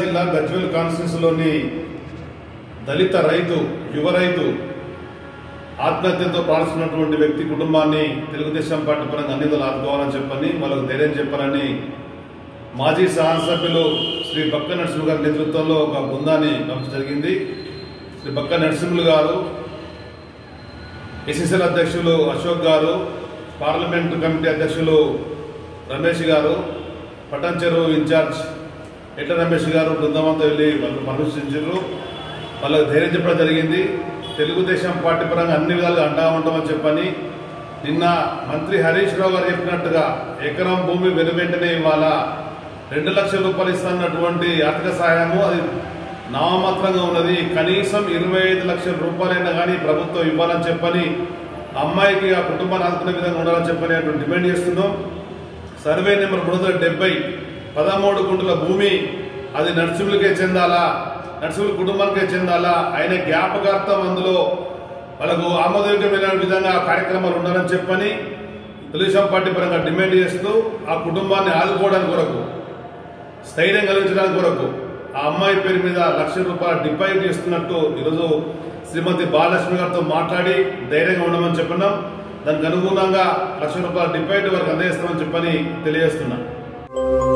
जिल्ला गజ్వేల్ కాన్స్టిట్యున్సీలోని దళిత రైతు యువ రైతు ఆత్మహత్యతో పాల్పడినటువంటి వ్యక్తి కుటుంబాన్ని తెలుగుదేశం పార్టీ పరంగా అన్నిదల ఆదుకోవాలని చెప్పని వాళ్ళకు ధైర్యం చెప్పాలని మాజీ శాసనసభ్యులు శ్రీ బక్క నరసింహులు గారి నేతృత్వంలో ఒక బృందాన్ని పంపడం జరిగింది. శ్రీ బక్క నరసింహులు గారు, ఎస్ఎస్ఎల్ అధ్యక్షులు అశోక్ గారు, పార్లమెంటు కమిటీ అధ్యక్షులు రమేష్ గారు, పటంచెరు ఇన్ఛార్జ్ ఎట్ల రమేష్ గారు బృందమంతా వెళ్ళి వాళ్ళు పరామర్శించారు. వాళ్ళకు ధైర్యం చెప్పడం జరిగింది. తెలుగుదేశం పార్టీ పరంగా అన్ని విధాలుగా అంటా ఉంటామని చెప్పని నిన్న మంత్రి హరీష్ రావు గారు చెప్పినట్టుగా ఎకరం భూమి వెనువెంటనే ఇవాళ 2 లక్షల రూపాయలు ఇస్తున్నటువంటి ఆర్థిక సహాయము అది నామమాత్రంగా ఉన్నది. కనీసం 25 లక్షల రూపాయలైనా కానీ ప్రభుత్వం ఇవ్వాలని చెప్పని, అమ్మాయికి ఆ కుటుంబాన్ని ఆదుకునే విధంగా ఉండాలని చెప్పని డిమాండ్ చేస్తున్నాం. సర్వే నెంబర్ 370 13 గుంటల భూమి అది నర్సింహులకే చెందాలా, నర్సింహుల కుటుంబానికే చెందాలా, ఆయన జ్ఞాపకార్థం అందులో వాళ్ళకు ఆమోదయోగ్యమైన విధంగా కార్యక్రమాలు ఉండాలని చెప్పని తెలుగుదేశం పార్టీ పరంగా డిమాండ్ చేస్తూ, ఆ కుటుంబాన్ని ఆదుకోవడానికి కొరకు, స్థైర్యం కలిగించడానికి కొరకు ఆ అమ్మాయి పేరు మీద 1 లక్ష రూపాయలు డిపాజిట్ చేస్తున్నట్టు ఈరోజు శ్రీమతి బాలలక్ష్మి గారితో మాట్లాడి ధైర్యంగా ఉండమని చెప్పినాం. దానికి అనుగుణంగా 1 లక్ష రూపాయల డిపాజిట్ వారికి అందజేస్తామని చెప్పని తెలియజేస్తున్నాం.